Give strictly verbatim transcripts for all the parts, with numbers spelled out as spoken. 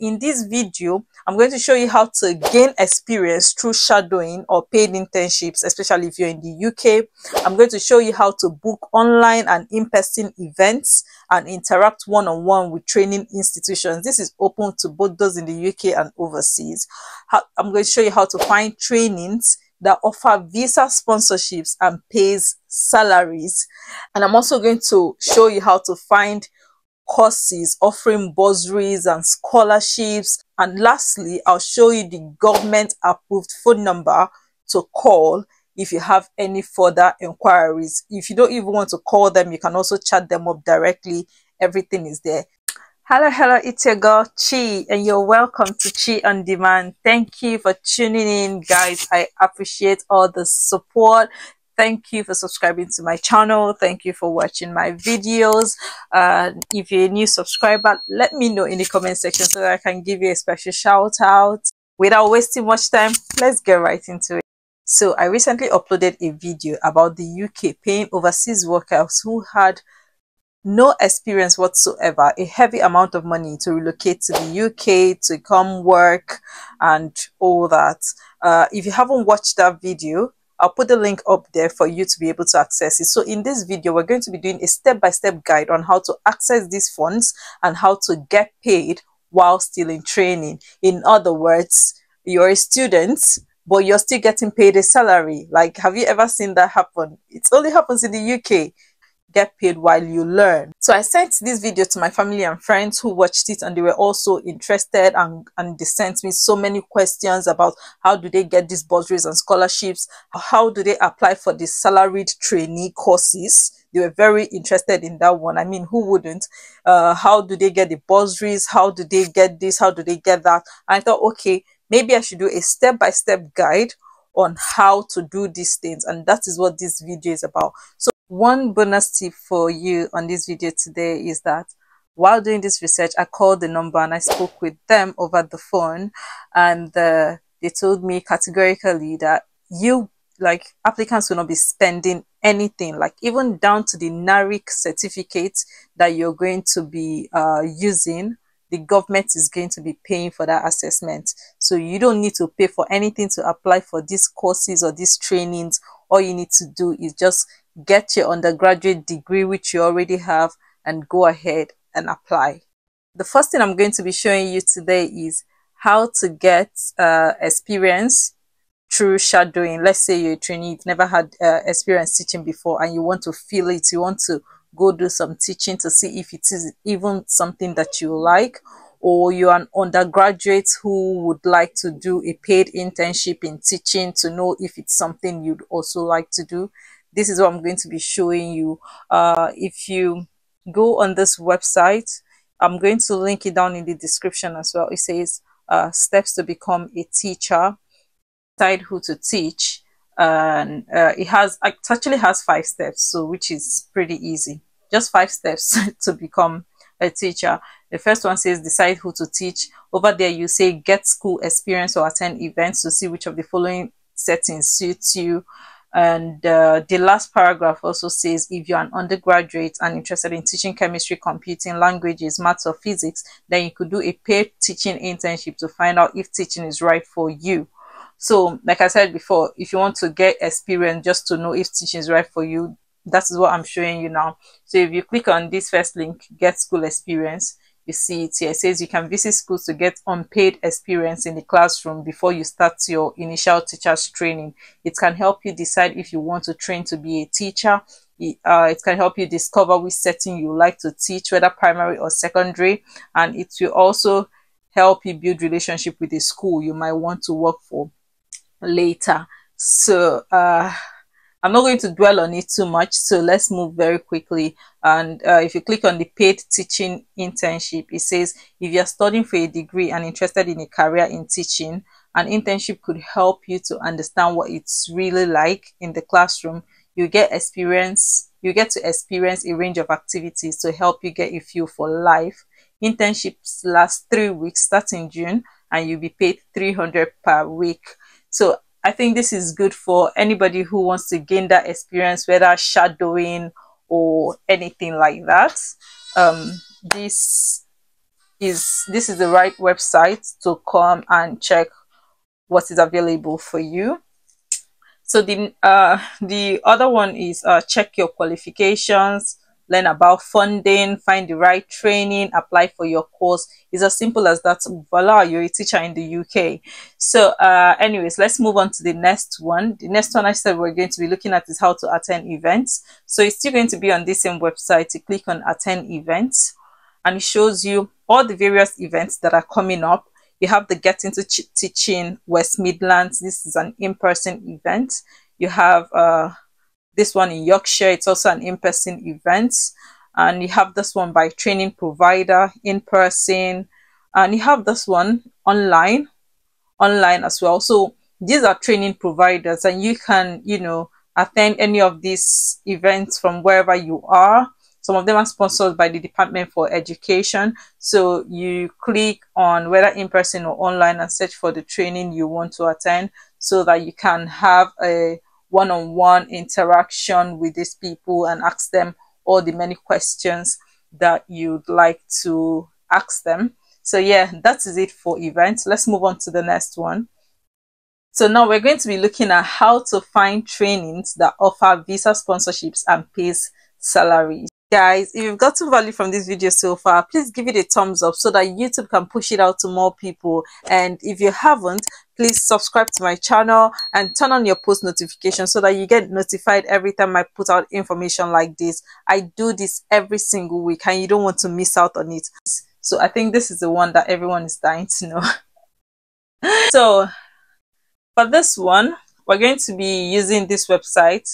in this video, I'm going to show you how to gain experience through shadowing or paid internships, especially if you're in the U K. I'm going to show you how to book online and in-person events and interact one-on-one with training institutions. This is open to both those in the U K and overseas. I'm going to show you how to find trainings that offer visa sponsorships and pays salaries. And I'm also going to show you how to find courses offering bursaries and scholarships, and lastly I'll show you the government approved phone number to call if you have any further inquiries. If you don't even want to call them, you can also chat them up directly. Everything is there. Hello, hello, it's your girl Chi, and you're welcome to Chi On Demand. Thank you for tuning in, guys. I appreciate all the support. Thank you for subscribing to my channel. Thank you for watching my videos. Uh, if you're a new subscriber, let me know in the comment section so that I can give you a special shout out. Without wasting much time, let's get right into it. So I recently uploaded a video about the U K paying overseas workers who had no experience whatsoever, a heavy amount of money to relocate to the U K, to come work and all that. Uh, if you haven't watched that video, I'll put the link up there for you to be able to access it. So in this video, we're going to be doing a step-by-step guide on how to access these funds and how to get paid while still in training. In other words, you're a student, but you're still getting paid a salary. Like, have you ever seen that happen? It only happens in the U K. Get paid while you learn. So I sent this video to my family and friends who watched it, and they were also interested, and and they sent me so many questions about how do they get these bursaries and scholarships, how do they apply for the salaried trainee courses. They were very interested in that one. I mean, who wouldn't? Uh, how do they get the bursaries? How do they get this? How do they get that? I thought, okay, maybe I should do a step-by-step guide on how to do these things, and that is what this video is about. So one bonus tip for you on this video today is that while doing this research, I called the number and I spoke with them over the phone, and uh, they told me categorically that you, like, applicants will not be spending anything, like even down to the NARIC certificate that you're going to be uh, using. The government is going to be paying for that assessment. So you don't need to pay for anything to apply for these courses or these trainings. All you need to do is just get your undergraduate degree, which you already have, and go ahead and apply. The first thing I'm going to be showing you today is how to get uh, experience through shadowing. Let's say you're a trainee, you've never had uh, experience teaching before, and you want to feel it, you want to go do some teaching to see if it is even something that you like, or you're an undergraduate who would like to do a paid internship in teaching to know if it's something you'd also like to do. This is what I'm going to be showing you. Uh, if you go on this website, I'm going to link it down in the description as well. It says uh, steps to become a teacher, decide who to teach, and uh, it has it actually has five steps, so which is pretty easy. Just five steps to become a teacher. The first one says decide who to teach. Over there you say get school experience or attend events to see which of the following settings suits you. And uh, the last paragraph also says if you're an undergraduate and interested in teaching chemistry, computing, languages, maths or physics, then you could do a paid teaching internship to find out if teaching is right for you. So like I said before, if you want to get experience just to know if teaching is right for you, that is what I'm showing you now. So if you click on this first link, get school experience, you see it here. It says you can visit schools to get unpaid experience in the classroom before you start your initial teacher's training. It can help you decide if you want to train to be a teacher. It, uh, it can help you discover which setting you like to teach, whether primary or secondary, and it will also help you build relationship with the school you might want to work for later. So uh, I'm not going to dwell on it too much, so let's move very quickly. And uh, if you click on the paid teaching internship, it says if you're studying for a degree and interested in a career in teaching, an internship could help you to understand what it's really like in the classroom. You get experience, you get to experience a range of activities to help you get a feel for life. Internships last three weeks, starting June, and you'll be paid three hundred per week. So I think this is good for anybody who wants to gain that experience, whether shadowing or anything like that. Um, this is this is the right website to come and check what is available for you. So the uh, the other one is uh, check your qualifications, learn about funding, find the right training, apply for your course. It's as simple as that. Voila, you're a teacher in the U K. So uh, anyways, let's move on to the next one. The next one I said we're going to be looking at is how to attend events. So it's still going to be on this same website. You click on attend events and it shows you all the various events that are coming up. You have the Get Into Teaching West Midlands. This is an in-person event. You have uh, this one in Yorkshire. It's also an in-person event. And you have this one by training provider, in-person. And you have this one online, online as well. So these are training providers, and you can, you know, attend any of these events from wherever you are. Some of them are sponsored by the Department for Education. So you click on whether in person or online and search for the training you want to attend so that you can have a one-on-one interaction with these people and ask them all the many questions that you'd like to ask them. So yeah, that is it for events. Let's move on to the next one. So now we're going to be looking at how to find trainings that offer visa sponsorships and pays salaries. Guys, if you've got some value from this video so far, please give it a thumbs up so that YouTube can push it out to more people. And if you haven't, please subscribe to my channel and turn on your post notifications so that you get notified every time I put out information like this. I do this every single week and you don't want to miss out on it. So I think this is the one that everyone is dying to know. So for this one, we're going to be using this website.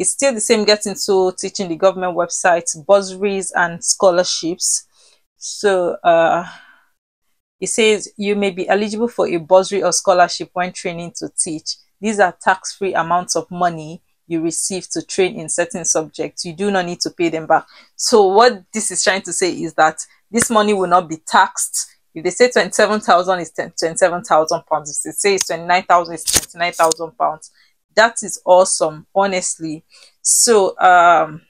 It's still the same Get Into Teaching, the government website, bursaries and scholarships. So uh, it says you may be eligible for a bursary or scholarship when training to teach. These are tax-free amounts of money you receive to train in certain subjects. You do not need to pay them back. So what this is trying to say is that this money will not be taxed. If they say twenty-seven thousand, it's twenty-seven thousand pounds. If they say it's twenty-nine thousand, it's twenty-nine thousand pounds. That is awesome, honestly. So um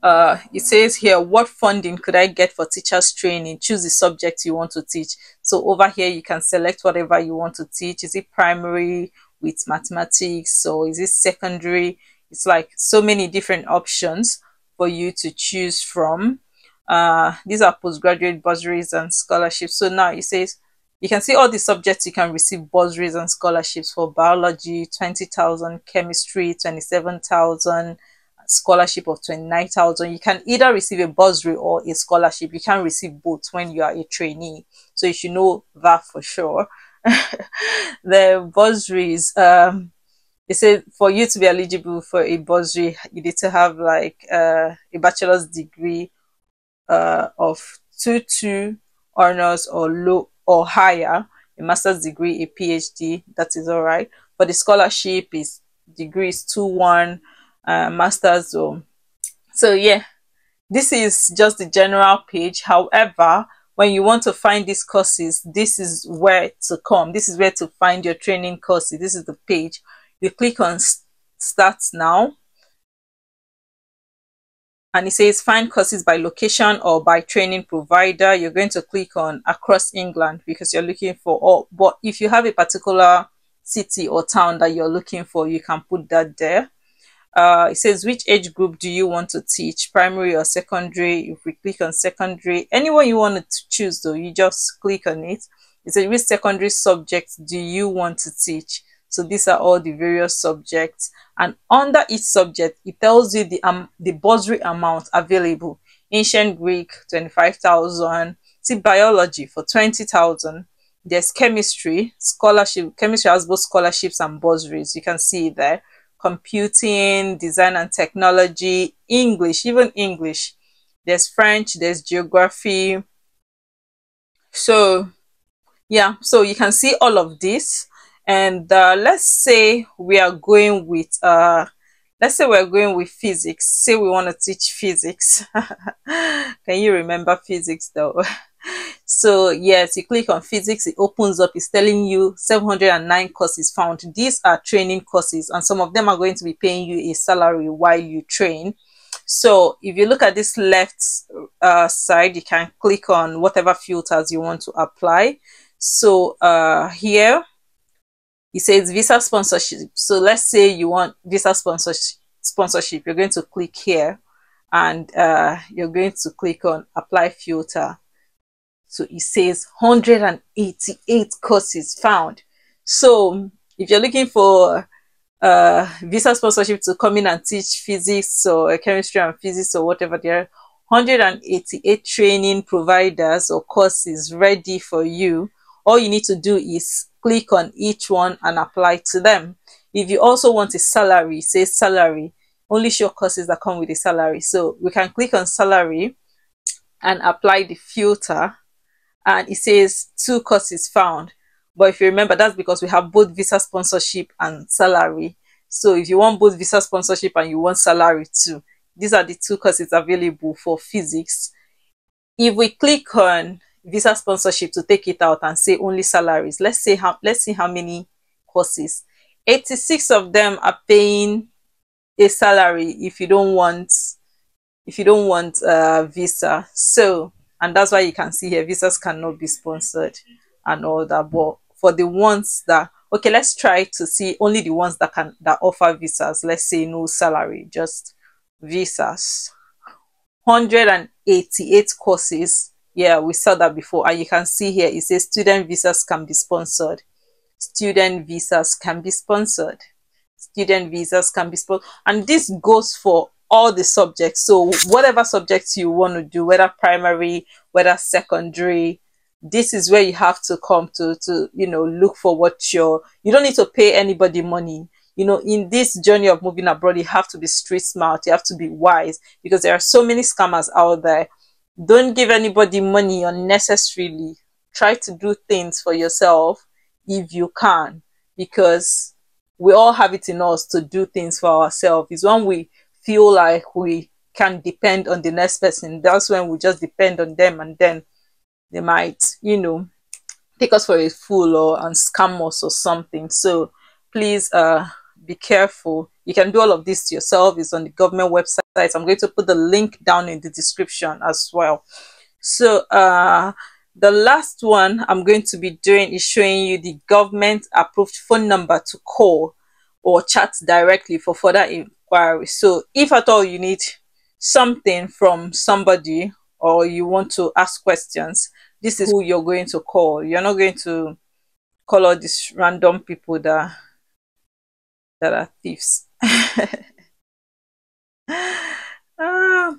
uh it says here, what funding could I get for teachers training? Choose the subject you want to teach. So over here you can select whatever you want to teach. Is it primary with mathematics, or is it secondary? It's like so many different options for you to choose from. Uh these are postgraduate bursaries and scholarships. So now it says you can see all the subjects you can receive bursaries and scholarships for: biology, twenty thousand, chemistry, twenty-seven thousand, scholarship of twenty-nine thousand. You can either receive a bursary or a scholarship. You can receive both when you are a trainee. So you should know that for sure. The bursaries, um, it said for you to be eligible for a bursary, you need to have like uh, a bachelor's degree uh, of two two honors or low or higher, a master's degree, a PhD. That is all right. But the scholarship is degrees two one, uh, master's. Or so yeah, this is just the general page. However, when you want to find these courses, this is where to come. This is where to find your training courses. This is the page. You click on start now and it says find courses by location or by training provider. You're going to click on across England because you're looking for all. But if you have a particular city or town that you're looking for, you can put that there. Uh, it says which age group do you want to teach, primary or secondary? If we click on secondary, anyone you want to choose though, you just click on it. It says which secondary subjects do you want to teach? So these are all the various subjects, and under each subject, it tells you the um, the bursary amount available. Ancient Greek, twenty-five thousand. See biology for twenty thousand. There's chemistry, scholarship. Chemistry has both scholarships and bursaries. You can see there. Computing, design and technology, English, even English. There's French, there's geography. So yeah, so you can see all of this. And uh, let's say we are going with uh let's say we're going with physics. Say we want to teach physics. Can you remember physics though? So yes, you click on physics, it opens up, it's telling you seven hundred and nine courses found. These are training courses, and some of them are going to be paying you a salary while you train. So if you look at this left uh, side, you can click on whatever filters you want to apply. So uh, here it says visa sponsorship. So let's say you want visa sponsorship. Sponsorship. You're going to click here, and uh, you're going to click on apply filter. So it says one hundred eighty-eight courses found. So if you're looking for uh, visa sponsorship to come in and teach physics or chemistry and physics or whatever, there are one hundred eighty-eight training providers or courses ready for you. All you need to do is click on each one and apply to them. If you also want a salary, say salary, only show courses that come with a salary. So we can click on salary and apply the filter, and it says two courses found. But if you remember, that's because we have both visa sponsorship and salary. So if you want both visa sponsorship and you want salary too, these are the two courses available for physics. If we click on visa sponsorship to take it out and say only salaries, let's say how let's see how many courses. eighty-six of them are paying a salary if you don't want if you don't want a visa. So, and that's why you can see here visas cannot be sponsored and all that. But for the ones that, okay, let's try to see only the ones that can that offer visas. Let's say no salary, just visas. one hundred eighty-eight courses. Yeah, we saw that before, and you can see here it says student visas can be sponsored. Student visas can be sponsored. Student visas can be sponsored. And this goes for all the subjects. So whatever subjects you want to do, whether primary, whether secondary, this is where you have to come to, to you know, look for what you're, you don't need to pay anybody money. You know, in this journey of moving abroad, you have to be street smart. You have to be wise, because there are so many scammers out there. Don't give anybody money unnecessarily. Try to do things for yourself if you can, because we all have it in us to do things for ourselves. It's when we feel like we can depend on the next person, that's when we just depend on them, and then they might, you know, take us for a fool or and scam us or something. So please uh be careful. You can do all of this to yourself. It's on the government website. I'm going to put the link down in the description as well. So uh the last one I'm going to be doing is showing you the government approved phone number to call or chat directly for further inquiry. So if at all you need something from somebody or you want to ask questions, this is who you're going to call. You're not going to call all these random people that, that are thieves. uh,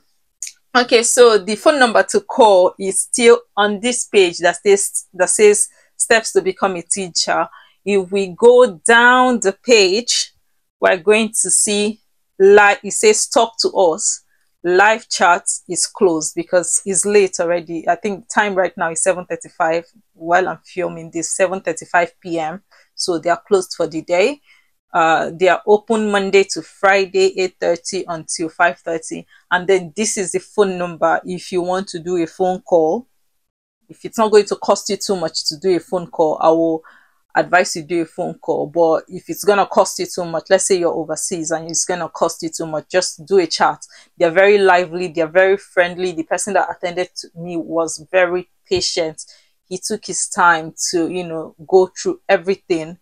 Okay, so the phone number to call is still on this page that says, that says steps to become a teacher. If we go down the page, we're going to see, like it says, talk to us. Live chat is closed because it's late already. I think time right now is seven thirty-five while I'm filming this, seven thirty-five p m So they are closed for the day. Uh, they are open Monday to Friday, eight thirty until five thirty. And then this is the phone number if you want to do a phone call. If it's not going to cost you too much to do a phone call, I will advise you do a phone call. But if it's going to cost you too much, let's say you're overseas and it's going to cost you too much, just do a chat. They're very lively. They're very friendly. The person that attended to me was very patient. He took his time to, you know, go through everything.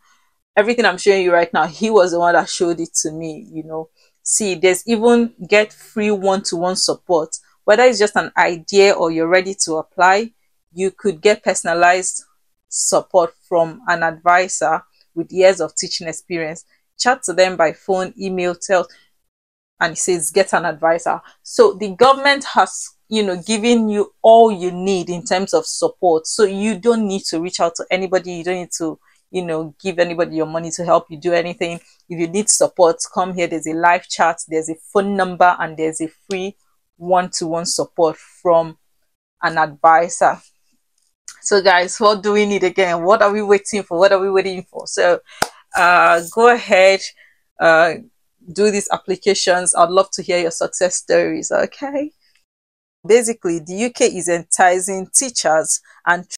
Everything I'm showing you right now, he was the one that showed it to me, you know. See, there's even get free one-to-one support. Whether it's just an idea or you're ready to apply, you could get personalized support from an advisor with years of teaching experience. Chat to them by phone, email, tell, and it says get an advisor. So the government has, you know, given you all you need in terms of support. So you don't need to reach out to anybody. You don't need to, you know, give anybody your money to help you do anything. If you need support, come here. There's a live chat, there's a phone number, and there's a free one-to-one support from an advisor. So guys, what do we need again? What are we waiting for? What are we waiting for? So uh, go ahead, uh, do these applications. I'd love to hear your success stories, okay? Basically, the U K is enticing teachers and